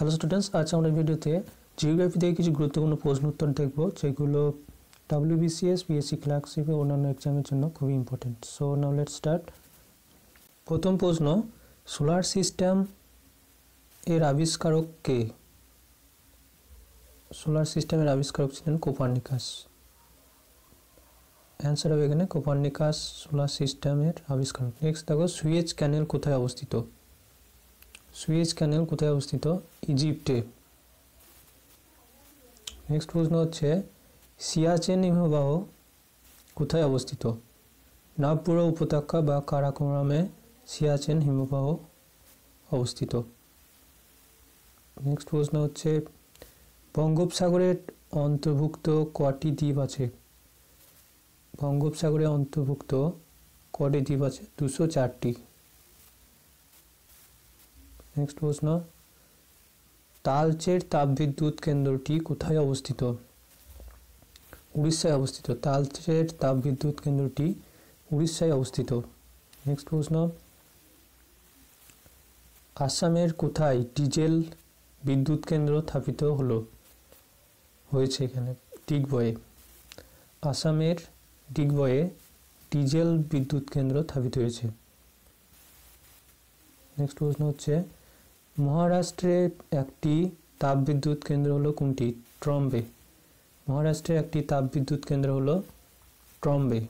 Hello students, आज हमारे भिडियोते geography থেকে কিছু গুরুত্বপূর্ণ প্রশ্ন উত্তর দেখব যেগুলো WBCS BSc ক্লার্কশিপে অন্যান্য এক্সামের জন্য খুবই important. So now let's start. প্রথম প্রশ্ন, সোলার সিস্টেম এর আবিষ্কারক কে? সোলার সিস্টেমের আবিষ্কারক ছিলেন কোপারনিকাস। आंसर হবে এখানে কোপারনিকাস সোলার সিস্টেমের আবিষ্কারক। नेक्स्ट দেখো, সুয়েজ ক্যানেল কোথায় অবস্থিত? সুয়েজ ক্যানেল কোথায় অবস্থিত? ইজিপ্টে। নেক্সট প্রশ্ন হচ্ছে সিয়াচেন হিমবাহ কোথায় অবস্থিত? নাগপুরা উপত্যকা বা কারাকোরামে সিয়াচেন হিমবাহ অবস্থিত। নেক্সট প্রশ্ন হচ্ছে বঙ্গোপসাগরের অন্তর্ভুক্ত কটি দ্বীপ আছে? বঙ্গোপসাগরে অন্তর্ভুক্ত কটি দ্বীপ আছে? 204টি। नेक्स्ट प्रश्न, तालचेर तापविद्युत केंद्रটি কোথায় অবস্থিত? উড়িষ্যায় অবস্থিত। তালচের তাপবিদ্যুৎ কেন্দ্রটি উড়িষ্যায় অবস্থিত। নেক্সট প্রশ্ন, আসামের কোথায় ডিজেল বিদ্যুৎ কেন্দ্র স্থাপিত হলো? হয়েছে এখানে ডিগবয়ে। আসামের ডিগবয়ে ডিজেল বিদ্যুৎ কেন্দ্র স্থাপিত হয়েছে। নেক্সট প্রশ্ন হচ্ছে মহারাষ্ট্রের একটি তাপবিদ্যুৎ কেন্দ্র হলো কোনটি? ট্রম্বে। মহারাষ্ট্রের একটি তাপবিদ্যুৎ কেন্দ্র হলো ট্রম্বে।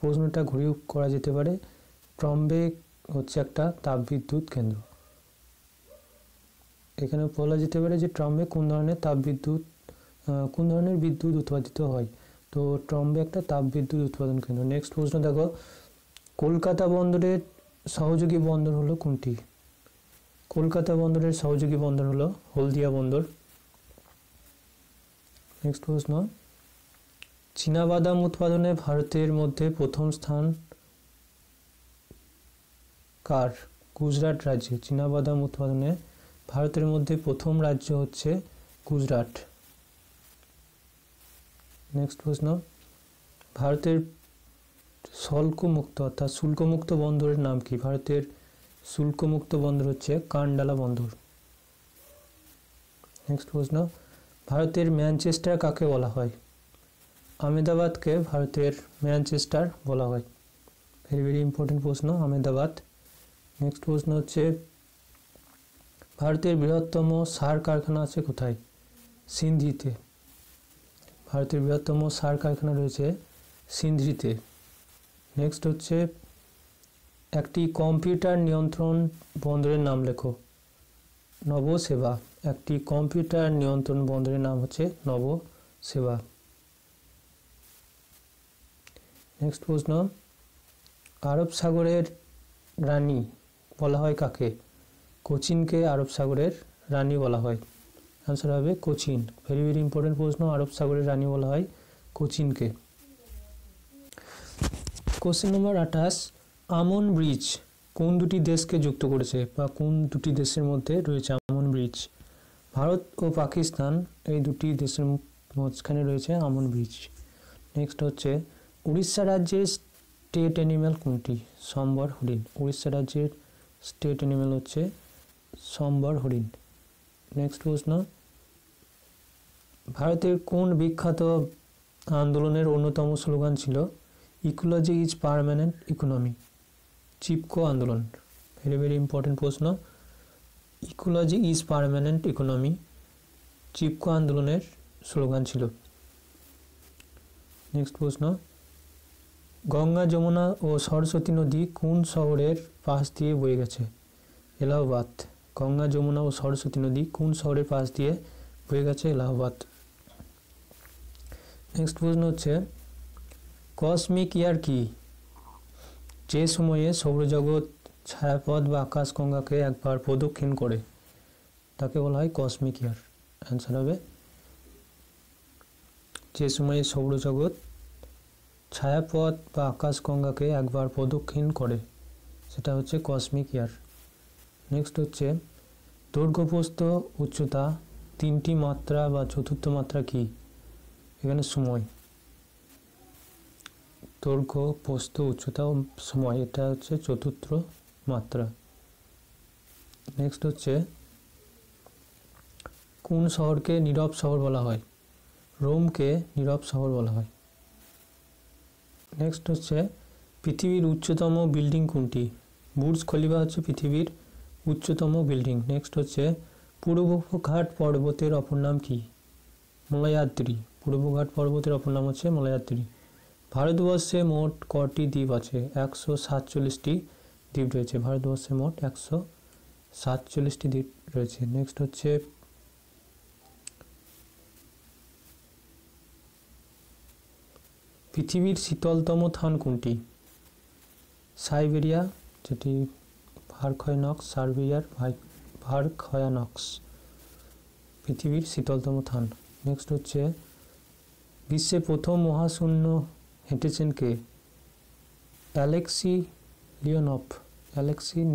প্রশ্নটা ঘুরিয়ে করা যেতে পারে, ট্রম্বে হচ্ছে একটা তাপবিদ্যুৎ কেন্দ্র। এখানে বলা যেতে পারে যে ট্রম্বে কোন ধরনের বিদ্যুৎ উৎপাদিত হয়, তো ট্রম্বে একটা তাপবিদ্যুৎ উৎপাদন কেন্দ্র। নেক্সট প্রশ্ন দেখো, কলকাতা বন্দরের সহযোগী বন্দর হলো কোনটি? কলকাতা বন্দরের সহযোগী বন্দর হলো হলদিয়া বন্দর। নেক্সট প্রশ্ন, চীনাবাদাম উৎপাদনে ভারতের মধ্যে প্রথম স্থান কার? গুজরাট রাজ্যে। চীনাবাদাম উৎপাদনে ভারতের মধ্যে প্রথম রাজ্য হচ্ছে গুজরাট। নেক্সট প্রশ্ন, ভারতের শুল্কমুক্ত অর্থাৎ শুল্কমুক্ত বন্দরের নাম কি? ভারতের শুল্কমুক্ত বন্দর হচ্ছে কান্ডালা বন্দর। নেক্সট প্রশ্ন, ভারতের ম্যানচেস্টার কাকে বলা হয়? আহমেদাবাদকে ভারতের ম্যানচেস্টার বলা হয়। ভেরি ভেরি ইম্পর্টেন্ট প্রশ্ন, আহমেদাবাদ। নেক্সট প্রশ্ন হচ্ছে ভারতের বৃহত্তম সার কারখানা আছে কোথায়? সিন্ধিতে। ভারতের বৃহত্তম সার কারখানা রয়েছে সিন্ধিতে। নেক্সট হচ্ছে একটি কম্পিউটার নিয়ন্ত্রণ বন্দরের নাম লেখো। নবসেবা। একটি কম্পিউটার নিয়ন্ত্রণ বন্দরের নাম হচ্ছে নবসেবা। নেক্সট প্রশ্ন, আরব সাগরের রানী বলা হয় কাকে? কোচিনকে আরব সাগরের রানী বলা হয়। আনসার হবে কোচিন। ভেরি ভেরি ইম্পর্টেন্ট প্রশ্ন, আরব সাগরের রানী বলা হয় কোচিনকে। কোশ্চেন নম্বর 28, আমন ব্রিজ কোন দুটি দেশকে যুক্ত করেছে বা কোন দুটি দেশের মধ্যে রয়েছে আমন ব্রিজ? ভারত ও পাকিস্তান এই দুটি দেশের মাঝখানে রয়েছে আমন ব্রিজ। নেক্সট হচ্ছে উড়িষ্যা রাজ্যের স্টেট অ্যানিম্যাল কোনটি? সম্বর হরিণ। উড়িষ্যা রাজ্যের স্টেট অ্যানিম্যাল হচ্ছে সম্বর হরিণ। নেক্সট প্রশ্ন, ভারতের কোন বিখ্যাত আন্দোলনের অন্যতম স্লোগান ছিল ecology is permanent economy? Chipko আন্দোলন। ভেরি ভেরি ইম্পর্টেন্ট প্রশ্ন, ecology is permanent economy Chipko আন্দোলনের স্লোগান ছিল। নেক্সট প্রশ্ন, গঙ্গা যমুনা ও সরস্বতী নদী কোন শহরের পাশ দিয়ে বয়ে গেছে? এলাহাবাদ। গঙ্গা যমুনা ও সরস্বতী নদী কোন শহরের পাশ দিয়ে বয়ে গেছে? এলাহাবাদ। নেক্সট প্রশ্ন হচ্ছে কসমিক ইয়ারকি যে সময়ে সৌরজগৎ ছায়াপথ বা আকাশগঙ্গাকে একবার প্রদক্ষিণ করে তাকে বলা হয় কসমিক ইয়ার। অ্যান্সার হবে যে সময়ে সৌরজগৎ ছায়াপথ বা আকাশগঙ্গাকে একবার প্রদক্ষিণ করে সেটা হচ্ছে কসমিক ইয়ার। নেক্সট হচ্ছে দৈর্ঘ্যপ্রস্থ উচ্চতা তিনটি মাত্রা বা চতুর্থ মাত্রা কি? এখানে সময়, দৈর্ঘ্য প্রস্থ উচ্চতা ও সময়, এটা হচ্ছে চতুর্থ মাত্রা। नेक्स्ट होच्छे कौन शहर के नीरव शहर बोला है रोम के नीरव शहर बोला है। नेक्स्ट होच्छे पृथिवीर उच्चतम बिल्डिंग कोनटी बुर्ज खलिफा होच्छे पृथिवीर उच्चतम बिल्डिंग। नेक्स्ट होच्छे पूर्वघाट पर्वतेर अपर नाम कि मलयाद्री पूर्वघाट पर्वतेर अपर नाम होच्छे मलयाद्री। भारतवर्षे मोट कटी द्वीप आछे 147टी द्वीप रयेछे भारतवर्षे मोट 147टी द्वीप रयेछे। नेक्स्ट होच्छे पृथिवीर शीतलतम स्थान कोनटी साइबेरिया जेटी भार्खयनक्स सार्बियार भार्खयनक्स पृथिवीर शीतलतम स्थान। नेक्स्ट होच्छे विश्व प्रथम महाशून्य हेंटेछेन के एलेक्सी लियोनोव एलेक्सी